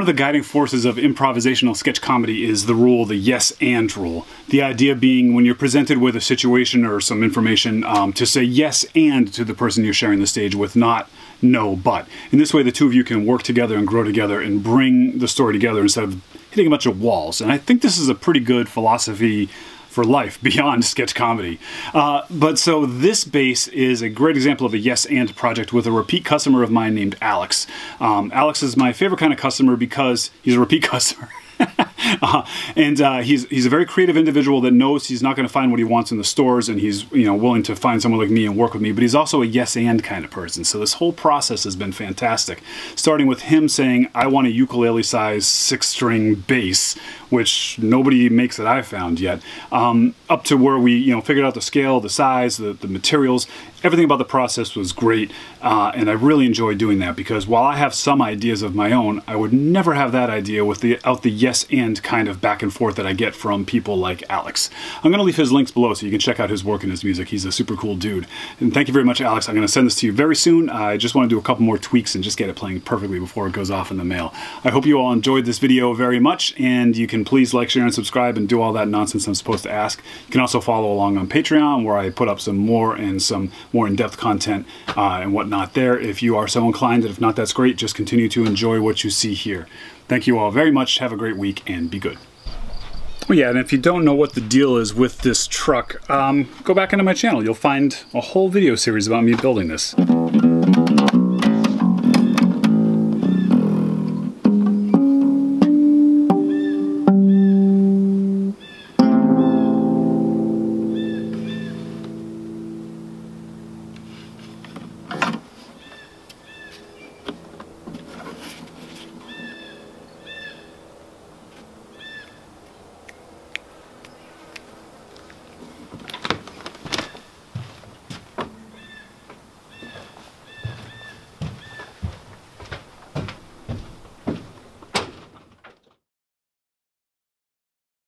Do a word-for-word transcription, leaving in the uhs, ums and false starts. One of the guiding forces of improvisational sketch comedy is the rule, the yes and rule. The idea being when you're presented with a situation or some information, um, to say yes and to the person you're sharing the stage with, not no but. In this way, the two of you can work together and grow together and bring the story together instead of hitting a bunch of walls. And I think this is a pretty good philosophy for life beyond sketch comedy. Uh, but so this base is a great example of a yes and project with a repeat customer of mine named Alex. Um, Alex is my favorite kind of customer because he's a repeat customer. uh, and uh, he's, he's a very creative individual that knows he's not going to find what he wants in the stores, and he's you know willing to find someone like me and work with me, but he's also a yes and kind of person. So this whole process has been fantastic, starting with him saying, I want a ukulele size six string bass, which nobody makes that I've found yet, um, up to where we you know figured out the scale, the size, the, the materials. Everything about the process was great, uh, and I really enjoyed doing that, because while I have some ideas of my own, I would never have that idea without the yes and kind of back and forth that I get from people like Alex. I'm going to leave his links below so you can check out his work and his music. He's a super cool dude. And thank you very much, Alex. I'm going to send this to you very soon. I just want to do a couple more tweaks and just get it playing perfectly before it goes off in the mail. I hope you all enjoyed this video very much, and you can please like, share, and subscribe and do all that nonsense I'm supposed to ask. You can also follow along on Patreon, where I put up some more and some more in-depth content uh, and whatnot there if you are so inclined, and if not, that's great. Just continue to enjoy what you see here. Thank you all very much. Have a great week and be good. Well, yeah, and if you don't know what the deal is with this truck, um, go back into my channel. You'll find a whole video series about me building this.